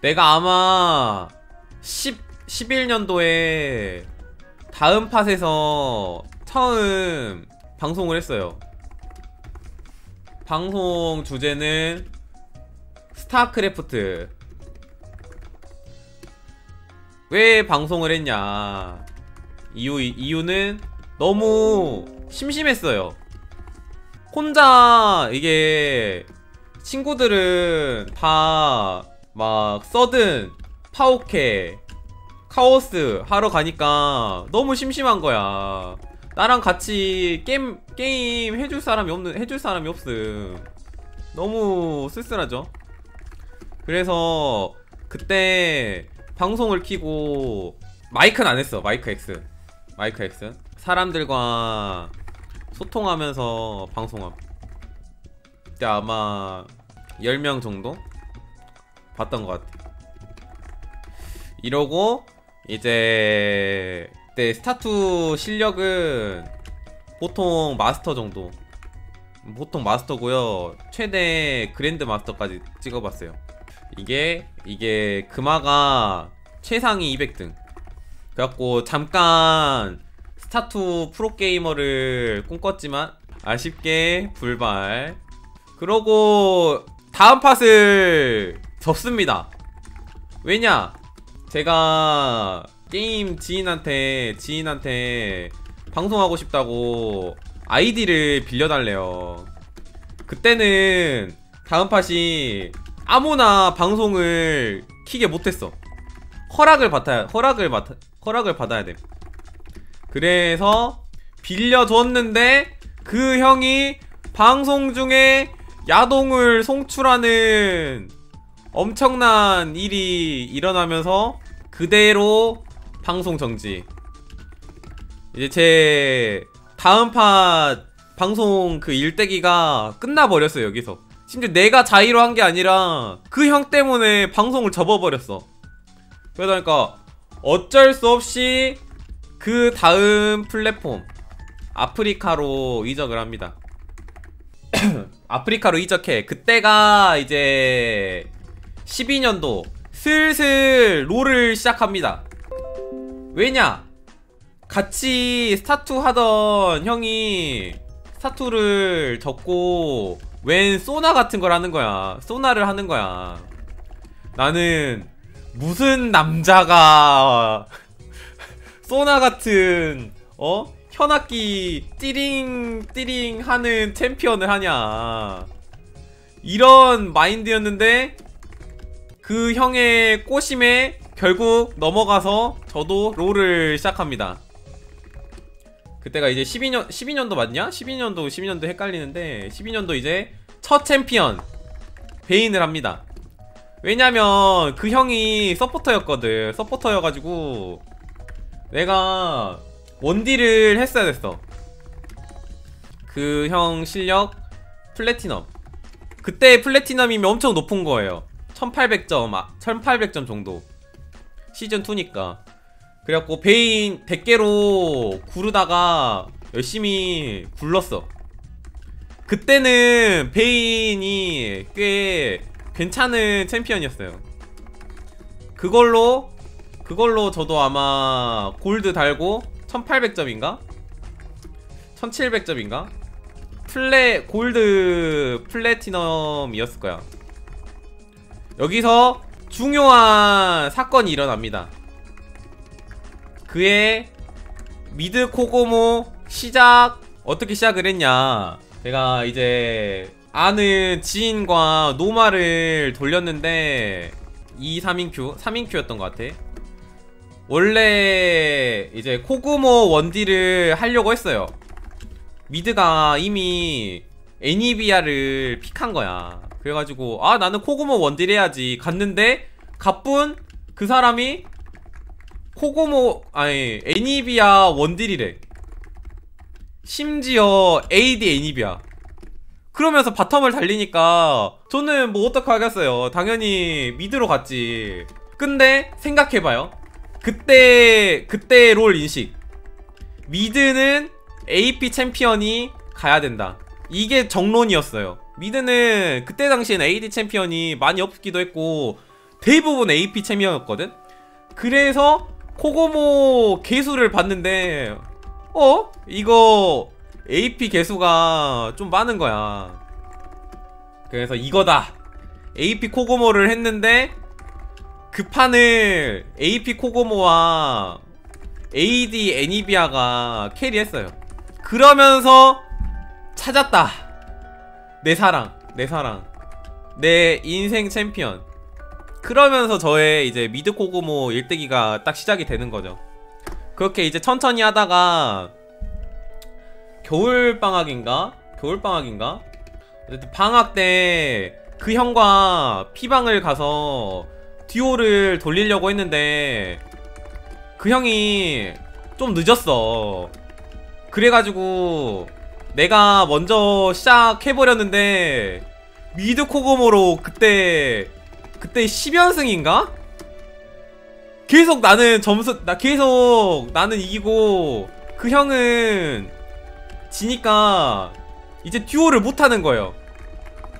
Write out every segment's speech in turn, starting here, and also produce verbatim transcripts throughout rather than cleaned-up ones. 내가 아마 십일 년도에 다음 팟에서 처음 방송을 했어요. 방송 주제는 스타크래프트. 왜 방송을 했냐, 이유, 이유는 너무 심심했어요. 혼자 이게 친구들은 다 막 서든, 파오케, 카오스 하러 가니까 너무 심심한 거야. 나랑 같이 게임, 게임 해줄 사람이 없는, 해줄 사람이 없음. 너무 쓸쓸하죠. 그래서 그때 방송을 키고, 마이크는 안 했어. 마이크 X. 마이크 X. 사람들과 소통하면서 방송함. 그때 아마 열 명 정도 봤던 것 같아. 이러고 이제 그때 스타투 실력은 보통 마스터 정도, 보통 마스터고요. 최대 그랜드 마스터까지 찍어봤어요. 이게 이게 금화가 최상위 이백 등. 그래갖고 잠깐 스타투 프로게이머를 꿈꿨지만 아쉽게 불발. 그러고 다음 팟을 접습니다. 왜냐, 제가 게임 지인한테 지인한테 방송하고 싶다고 아이디를 빌려달래요. 그때는 다음 팟이 아무나 방송을 키게 못했어. 허락을 받아야 허락을 받 허락을 받아야 돼. 그래서 빌려줬는데 그 형이 방송 중에 야동을 송출하는 엄청난 일이 일어나면서 그대로 방송 정지. 이제 제 다음 팟 방송 그 일대기가 끝나버렸어요. 여기서 심지어 내가 자의로 한 게 아니라 그 형 때문에 방송을 접어버렸어. 그러다니까 어쩔 수 없이 그 다음 플랫폼 아프리카로 이적을 합니다. 아프리카로 이적해. 그때가 이제 십이 년도 슬슬 롤을 시작합니다. 왜냐, 같이 스타투 하던 형이 스타투를 접고 웬 소나 같은 걸 하는 거야. 소나를 하는 거야. 나는 무슨 남자가 소나 같은, 어? 현악기 띠링 띠링 하는 챔피언을 하냐, 이런 마인드였는데 그 형의 꼬심에 결국 넘어가서 저도 롤을 시작합니다. 그때가 이제 십이 년, 십이 년도 맞냐? 십이 년도, 십이 년도 헷갈리는데, 십이 년도 이제 첫 챔피언 베인을 합니다. 왜냐면 그 형이 서포터였거든. 서포터여가지고 내가 원딜을 했어야 됐어. 그 형 실력 플래티넘. 그때 플래티넘이면 엄청 높은 거예요. 천팔백 점, 아, 천팔백 점 정도. 시즌 투니까. 그래갖고 베인 백 개로 구르다가 열심히 굴렀어. 그때는 베인이 꽤 괜찮은 챔피언이었어요. 그걸로 그걸로 저도 아마 골드 달고 천팔백 점인가? 천칠백 점인가? 플레 골드 플래티넘이었을 거야. 여기서 중요한 사건이 일어납니다. 그의 미드 코고모 시작. 어떻게 시작을 했냐, 제가 이제 아는 지인과 노마를 돌렸는데 이, 삼인큐? 삼인큐였던 것 같아. 원래 이제 코고모 원딜을 하려고 했어요. 미드가 이미 애니비아를 픽한 거야. 그래가지고 아, 나는 코고모 원딜 해야지 갔는데 가뿐 그 사람이 코고모, 아니 애니비아 원딜이래. 심지어 에이디 애니비아. 그러면서 바텀을 달리니까 저는 뭐 어떻게 하겠어요. 당연히 미드로 갔지. 근데 생각해봐요. 그때 그때 롤 인식. 미드는 에이피 챔피언이 가야 된다. 이게 정론이었어요. 미드는 그때 당시엔 에이디 챔피언이 많이 없기도 했고 대부분 에이피 챔이었거든? 그래서 코고모 개수를 봤는데 어? 이거 에이피 개수가 좀 많은 거야. 그래서 이거다. 에이피 코고모를 했는데 그 판을 에이피 코고모와 에이디 애니비아가 캐리했어요. 그러면서 찾았다. 내 사랑, 내 사랑, 내 인생 챔피언. 그러면서 저의 이제 미드 코고모 일대기가 딱 시작이 되는 거죠. 그렇게 이제 천천히 하다가 겨울방학인가? 겨울방학인가? 어쨌든 방학 때 그 형과 피방을 가서 듀오를 돌리려고 했는데 그 형이 좀 늦었어. 그래가지고 내가 먼저 시작해버렸는데 미드 코고모로 그때 그때 십 연승인가? 계속 나는 점수 나 계속 나는 이기고 그 형은 지니까 이제 듀오를 못하는 거예요.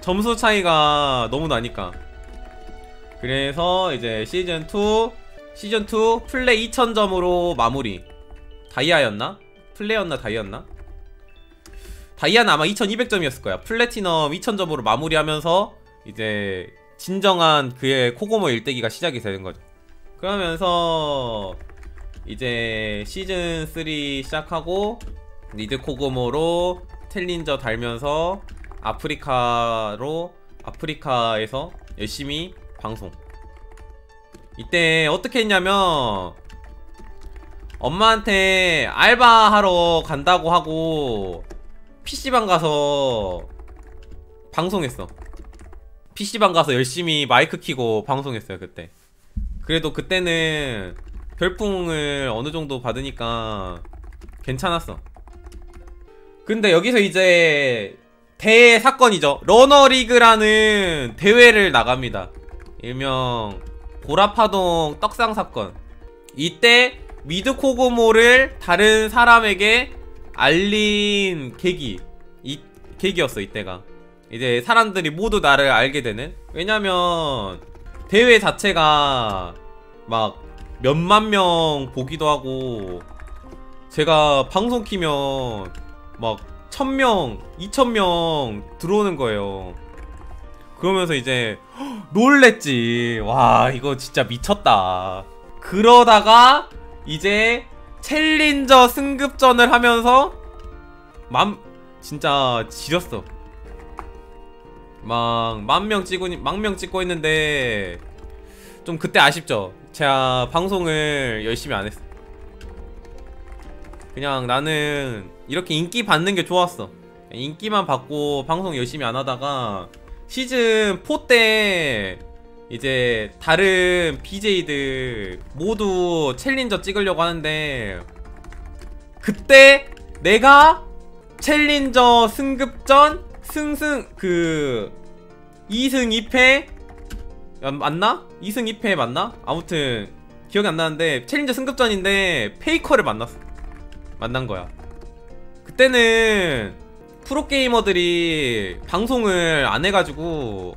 점수 차이가 너무 나니까. 그래서 이제 시즌 투 시즌 투 플레이 이천 점으로 마무리. 다이아였나? 플레이였나 다이아였나? 다이아는 아마 이천이백 점이었을 거야. 플래티넘 이천 점으로 마무리하면서 이제 진정한 그의 코고모 일대기가 시작이 되는 거죠. 그러면서 이제 시즌 쓰리 시작하고 미드 코고모로 챌린저 달면서 아프리카로 아프리카에서 열심히 방송. 이때 어떻게 했냐면 엄마한테 알바하러 간다고 하고 피씨방 가서 방송했어. 피씨방 가서 열심히 마이크 켜고 방송했어요. 그때 그래도 그때는 별풍을 어느정도 받으니까 괜찮았어. 근데 여기서 이제 대사건이죠. 러너리그라는 대회를 나갑니다. 일명 고라파동 떡상 사건. 이때 미드 코고모를 다른 사람에게 알린 계기 이 계기였어. 이때가 이제 사람들이 모두 나를 알게 되는. 왜냐면 대회 자체가 막 몇만 명 보기도 하고 제가 방송 키면 막 천 명, 이천 명 들어오는 거예요. 그러면서 이제 헉, 놀랬지. 와 이거 진짜 미쳤다. 그러다가 이제 챌린저 승급전을 하면서 만 진짜 지렸어. 막 만명 찍고 만명 찍고 있는데 좀 그때 아쉽죠. 제가 방송을 열심히 안 했어. 그냥 나는 이렇게 인기 받는 게 좋았어. 인기만 받고 방송 열심히 안 하다가 시즌 포 때 이제 다른 비제이들 모두 챌린저 찍으려고 하는데 그때 내가 챌린저 승급전 승승 그 이 승 이 패 맞나? 이 승 이 패 맞나? 아무튼 기억이 안 나는데 챌린저 승급전인데 페이커를 만났어. 만난 거야. 그때는 프로게이머들이 방송을 안 해가지고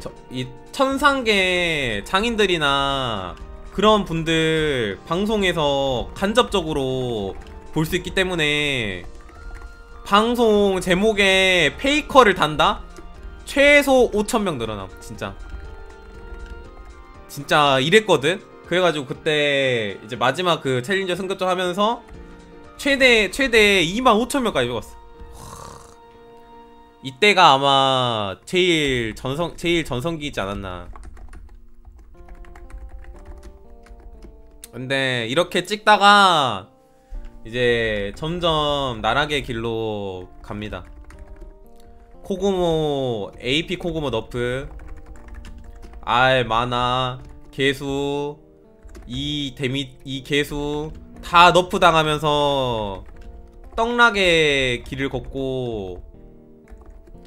저, 이 천상계 장인들이나 그런 분들 방송에서 간접적으로 볼 수 있기 때문에 방송 제목에 페이커를 단다? 최소 오천 명 늘어남. 진짜 진짜 이랬거든? 그래가지고 그때 이제 마지막 그 챌린저 승급전 하면서 최대 최대 이만 오천 명까지 먹었어. 이때가 아마 제일 전성 제일 전성기이지 않았나. 근데 이렇게 찍다가 이제 점점 나락의 길로 갑니다. 코고모 에이피 코고모 너프 알 만화 개수 이 데미 이 개수 다 너프 당하면서 떡락의 길을 걷고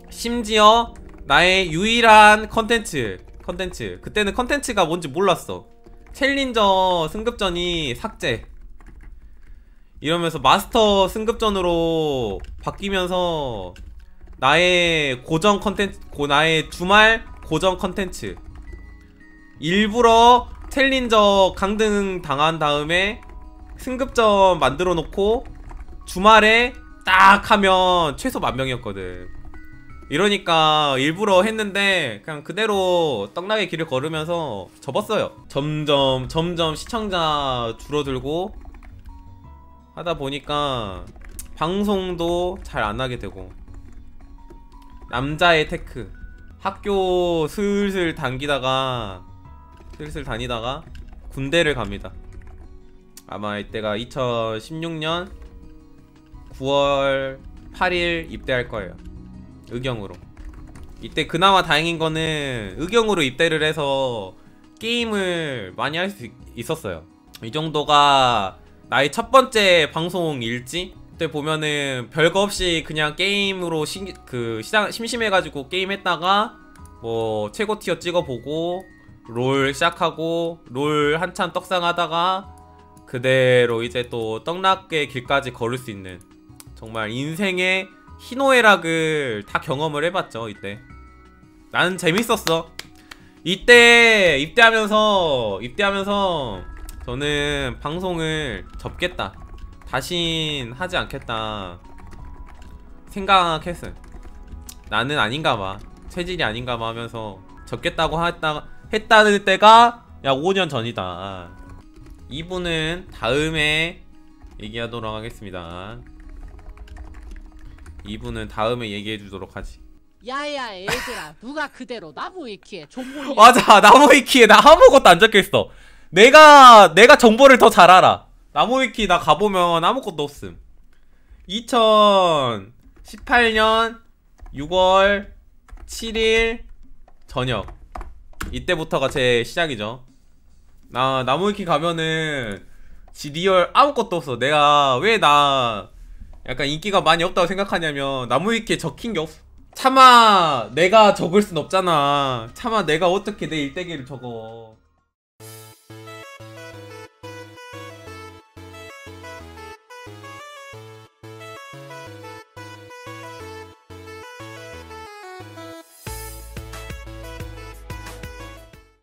심지어 나의 유일한 컨텐츠 컨텐츠 그때는 컨텐츠가 뭔지 몰랐어. 챌린저 승급전이 삭제 이러면서 마스터 승급전으로 바뀌면서 나의 고정 컨텐츠 고 나의 주말 고정 컨텐츠 일부러 챌린저 강등 당한 다음에 승급전 만들어 놓고 주말에 딱 하면 최소 만 명이었거든. 이러니까 일부러 했는데 그냥 그대로 떡나게 길을 걸으면서 접었어요. 점점 점점 시청자 줄어들고 하다 보니까 방송도 잘 안 하게 되고, 남자의 테크 학교 슬슬 당기다가 슬슬 다니다가 군대를 갑니다. 아마 이때가 이천십육 년 구월 팔일 입대할 거예요. 의경으로. 이때 그나마 다행인 거는 의경으로 입대를 해서 게임을 많이 할 수 있었어요. 이 정도가 나의 첫 번째 방송 일지? 그때 보면은 별거 없이 그냥 게임으로 시, 그 시장, 심심해가지고 게임 했다가 뭐 최고 티어 찍어보고 롤 시작하고 롤 한참 떡상하다가 그대로 이제 또 떡락의 길까지 걸을 수 있는, 정말 인생의 희노애락을 다 경험을 해봤죠. 이때 나는 재밌었어. 이때 입대하면서 입대하면서 저는 방송을 접겠다, 다신 하지 않겠다 생각했어요. 나는 아닌가봐, 체질이 아닌가봐 하면서 접겠다고 했다, 했다는 때가 약 오 년 전이다. 이 부는 다음에 얘기하도록 하겠습니다. 이분은 다음에 얘기해주도록 하지. 야야 얘들아, 누가 그대로 나무위키에 정보를 맞아, 나무위키에 나 아무것도 안 적혀있어. 내가 내가 정보를 더 잘 알아. 나무위키 나 가보면 아무것도 없음. 이천십팔 년 유월 칠일 저녁, 이때부터가 제 시작이죠. 나 나무위키 가면은 지 리얼 아무것도 없어. 내가 왜 나 약간 인기가 많이 없다고 생각하냐면 나무위키에 적힌 게 없어. 차마 내가 적을 순 없잖아. 차마 내가 어떻게 내 일대기를 적어.